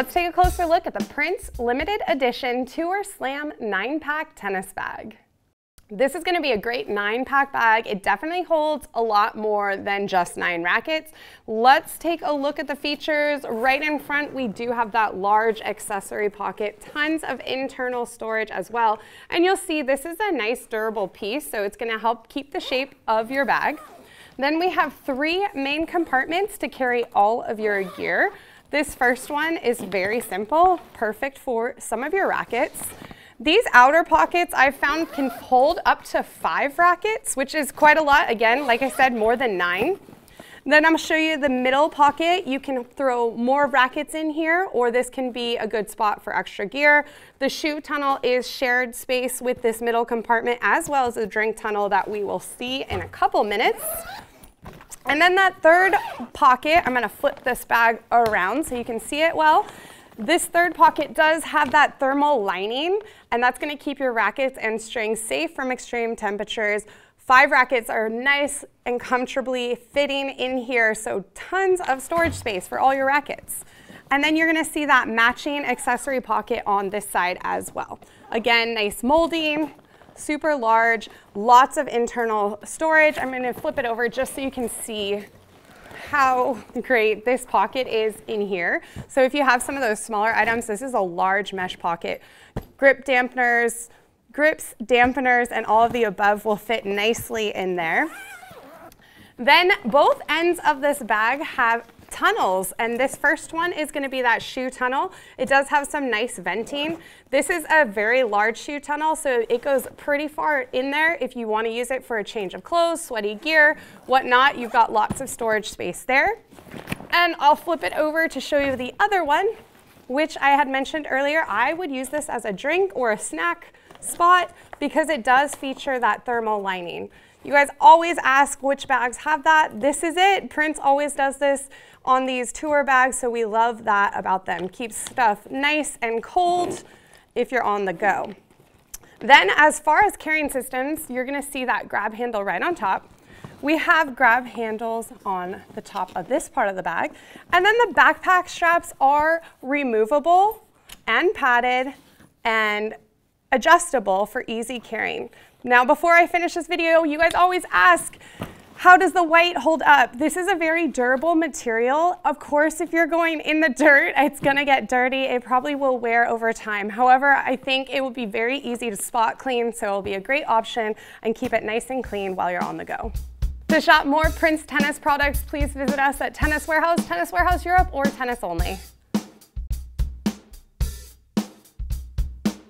Let's take a closer look at the Prince Limited Edition Tour Slam 9-Pack Tennis Bag. This is going to be a great 9-pack bag. It definitely holds a lot more than just 9 rackets. Let's take a look at the features. Right in front, we do have that large accessory pocket, tons of internal storage as well. And you'll see this is a nice durable piece, so it's going to help keep the shape of your bag. Then we have 3 main compartments to carry all of your gear. This first one is very simple, perfect for some of your rackets. These outer pockets I've found can hold up to 5 rackets, which is quite a lot. Again, like I said, more than 9. Then I'm going to show you the middle pocket. You can throw more rackets in here, or this can be a good spot for extra gear. The shoe tunnel is shared space with this middle compartment, as well as the drink tunnel that we will see in a couple minutes. And then that third pocket, I'm going to flip this bag around so you can see it well. This third pocket does have that thermal lining, and that's going to keep your rackets and strings safe from extreme temperatures. 5 rackets are nice and comfortably fitting in here, so tons of storage space for all your rackets. And then you're going to see that matching accessory pocket on this side as well. Again, nice molding, super large, lots of internal storage. I'm going to flip it over just so you can see how great this pocket is in here. So if you have some of those smaller items, this is a large mesh pocket. Grips, dampeners, and all of the above will fit nicely in there. Then both ends of this bag have tunnels, and this first one is going to be that shoe tunnel. It does have some nice venting. This is a very large shoe tunnel, so it goes pretty far in there. If you want to use it for a change of clothes, sweaty gear, whatnot, you've got lots of storage space there. And I'll flip it over to show you the other one, which I had mentioned earlier. I would use this as a drink or a snack spot because it does feature that thermal lining. You guys always ask which bags have that. This is it. Prince always does this on these tour bags, so we love that about them. Keeps stuff nice and cold if you're on the go. Then as far as carrying systems, you're going to see that grab handle right on top. We have grab handles on the top of this part of the bag. And then the backpack straps are removable and padded and adjustable for easy carrying. Now, before I finish this video, you guys always ask, how does the white hold up? This is a very durable material. Of course, if you're going in the dirt, it's gonna get dirty. It probably will wear over time. However, I think it will be very easy to spot clean, so it'll be a great option, and keep it nice and clean while you're on the go. To shop more Prince tennis products, please visit us at Tennis Warehouse, Tennis Warehouse Europe, or Tennis Only.